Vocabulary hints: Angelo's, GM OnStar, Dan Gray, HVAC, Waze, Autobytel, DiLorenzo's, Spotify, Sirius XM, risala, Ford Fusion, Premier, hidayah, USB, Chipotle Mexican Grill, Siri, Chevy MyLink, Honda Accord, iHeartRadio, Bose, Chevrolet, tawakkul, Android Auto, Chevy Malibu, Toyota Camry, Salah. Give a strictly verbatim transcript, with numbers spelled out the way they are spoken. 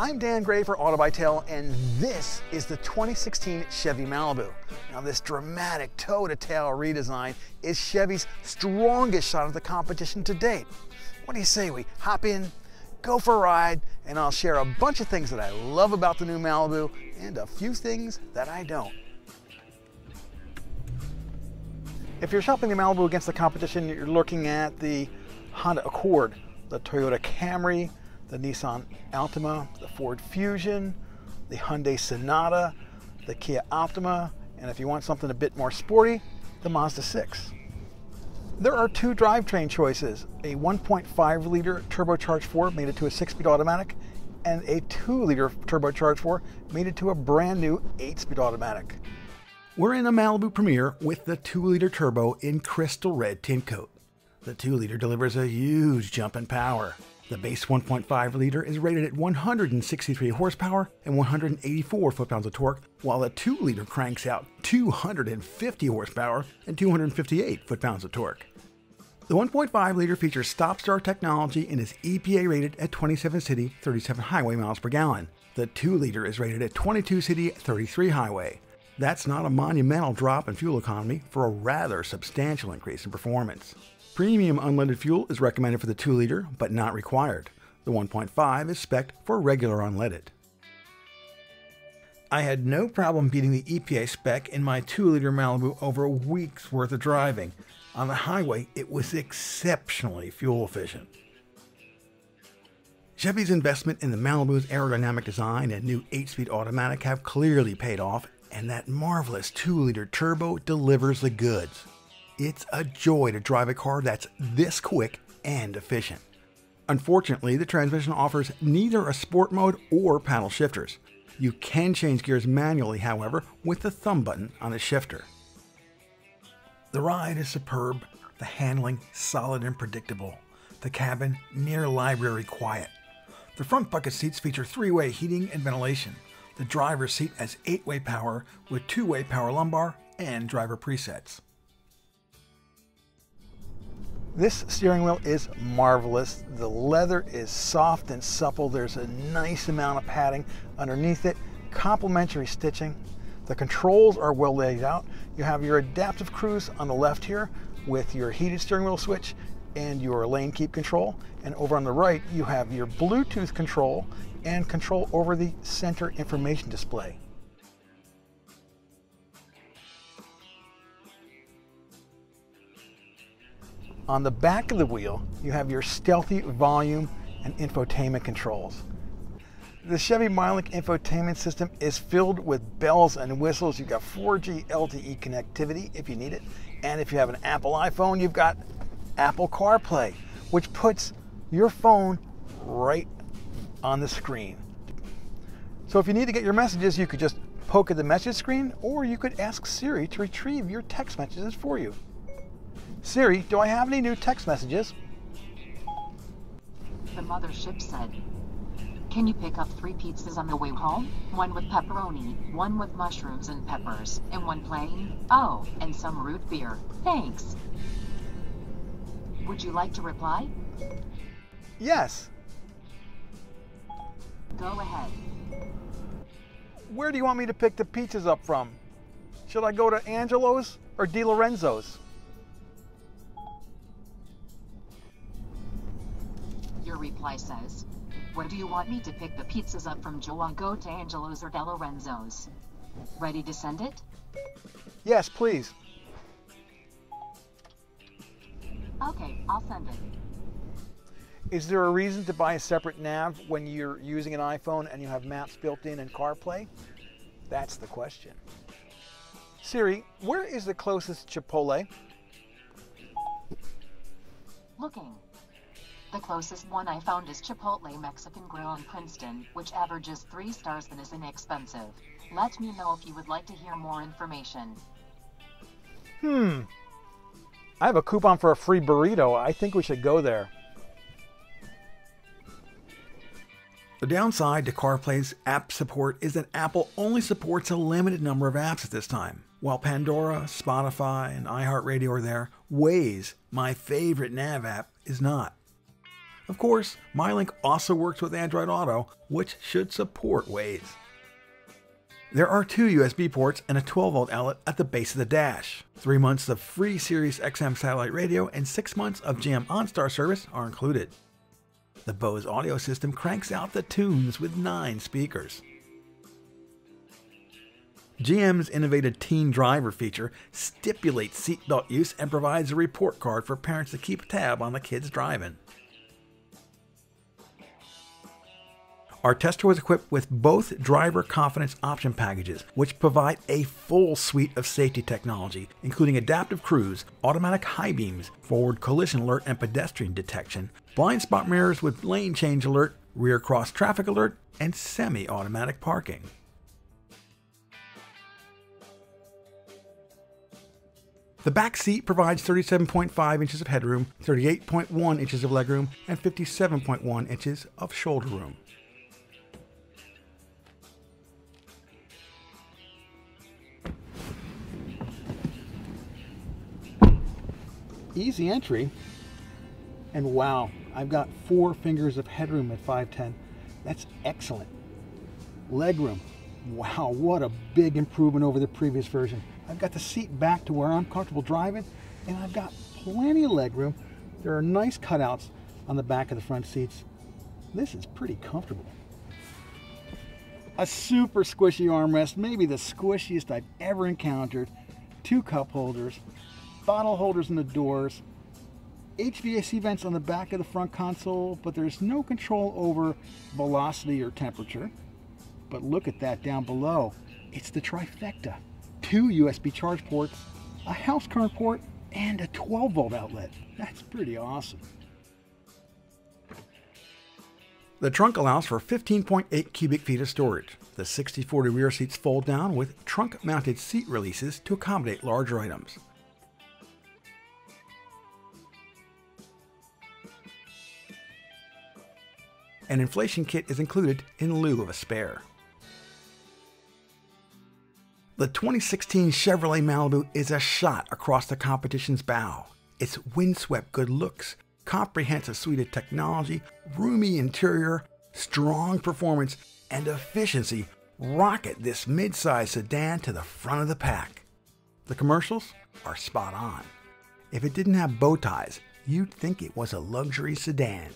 I'm Dan Gray for Autobytel, and this is the twenty sixteen Chevy Malibu. Now, this dramatic toe-to-tail redesign is Chevy's strongest shot at the competition to date. What do you say we hop in, go for a ride, and I'll share a bunch of things that I love about the new Malibu and a few things that I don't. If you're shopping the Malibu against the competition, you're looking at the Honda Accord, the Toyota Camry, the Nissan Altima, the Ford Fusion, the Hyundai Sonata, the Kia Optima, and if you want something a bit more sporty, the Mazda six. There are two drivetrain choices, a one point five liter turbocharged four made it to a six-speed automatic, and a two liter turbocharged four made it to a brand new eight-speed automatic. We're in a Malibu Premiere with the two liter turbo in crystal red tint coat. The two liter delivers a huge jump in power. The base one point five liter is rated at one hundred sixty-three horsepower and one hundred eighty-four foot-pounds of torque, while the two liter cranks out two hundred fifty horsepower and two hundred fifty-eight foot-pounds of torque. The one point five liter features stop-start technology and is E P A rated at twenty-seven city, thirty-seven highway miles per gallon. The two liter is rated at twenty-two city, thirty-three highway. That's not a monumental drop in fuel economy for a rather substantial increase in performance. Premium unleaded fuel is recommended for the two liter, but not required. The one point five is spec'd for regular unleaded. I had no problem beating the E P A spec in my two liter Malibu over a week's worth of driving. On the highway, it was exceptionally fuel efficient. Chevy's investment in the Malibu's aerodynamic design and new eight-speed automatic have clearly paid off, and that marvelous two liter turbo delivers the goods. It's a joy to drive a car that's this quick and efficient. Unfortunately, the transmission offers neither a sport mode or paddle shifters. You can change gears manually, however, with the thumb button on the shifter. The ride is superb, the handling solid and predictable, the cabin near library quiet. The front bucket seats feature three-way heating and ventilation. The driver's seat has eight-way power with two-way power lumbar and driver presets. This steering wheel is marvelous. The leather is soft and supple. There's a nice amount of padding underneath it, complimentary stitching. The controls are well laid out. You have your adaptive cruise on the left here with your heated steering wheel switch and your lane keep control. And over on the right, you have your Bluetooth control and control over the center information display. On the back of the wheel, you have your stealthy volume and infotainment controls. The Chevy MyLink infotainment system is filled with bells and whistles. You've got four G L T E connectivity if you need it. And if you have an Apple iPhone, you've got Apple CarPlay, which puts your phone right on the screen. So if you need to get your messages, you could just poke at the message screen, or you could ask Siri to retrieve your text messages for you. Siri, do I have any new text messages? The mothership said, can you pick up three pizzas on the way home? One with pepperoni, one with mushrooms and peppers, and one plain? Oh, and some root beer. Thanks. Would you like to reply? Yes. Go ahead. Where do you want me to pick the pizzas up from? Should I go to Angelo's or DiLorenzo's? Your reply says, where do you want me to pick the pizzas up from? Do I go to Angelo's or DiLorenzo's? Ready to send it? Yes, please. Okay, I'll send it. Is there a reason to buy a separate nav when you're using an iPhone and you have maps built in and CarPlay? That's the question. Siri, where is the closest Chipotle? Looking. The closest one I found is Chipotle Mexican Grill in Princeton, which averages three stars and is inexpensive. Let me know if you would like to hear more information. Hmm. I have a coupon for a free burrito. I think we should go there. The downside to CarPlay's app support is that Apple only supports a limited number of apps at this time. While Pandora, Spotify, and iHeartRadio are there, Waze, my favorite nav app, is not. Of course, MyLink also works with Android Auto, which should support Waze. There are two U S B ports and a twelve volt outlet at the base of the dash. Three months of free Sirius X M satellite radio and six months of G M OnStar service are included. The Bose audio system cranks out the tunes with nine speakers. G M's innovative Teen Driver feature stipulates seatbelt use and provides a report card for parents to keep a tab on the kids driving. Our tester was equipped with both driver confidence option packages, which provide a full suite of safety technology, including adaptive cruise, automatic high beams, forward collision alert and pedestrian detection, blind spot mirrors with lane change alert, rear cross traffic alert, and semi-automatic parking. The back seat provides thirty-seven point five inches of headroom, thirty-eight point one inches of legroom, and fifty-seven point one inches of shoulder room. Easy entry, and wow, I've got four fingers of headroom at five ten. That's excellent. Legroom, wow, what a big improvement over the previous version. I've got the seat back to where I'm comfortable driving, and I've got plenty of legroom. There are nice cutouts on the back of the front seats. This is pretty comfortable. A super squishy armrest, maybe the squishiest I've ever encountered. Two cup holders, bottle holders in the doors, H V A C vents on the back of the front console, but there's no control over velocity or temperature. But look at that down below. It's the trifecta. Two U S B charge ports, a house current port, and a twelve volt outlet. That's pretty awesome. The trunk allows for fifteen point eight cubic feet of storage. The sixty forty rear seats fold down with trunk-mounted seat releases to accommodate larger items. An inflation kit is included in lieu of a spare. The twenty sixteen Chevrolet Malibu is a shot across the competition's bow. Its windswept good looks, comprehensive suite of technology, roomy interior, strong performance, and efficiency rocket this midsize sedan to the front of the pack. The commercials are spot on. If it didn't have bow ties, you'd think it was a luxury sedan.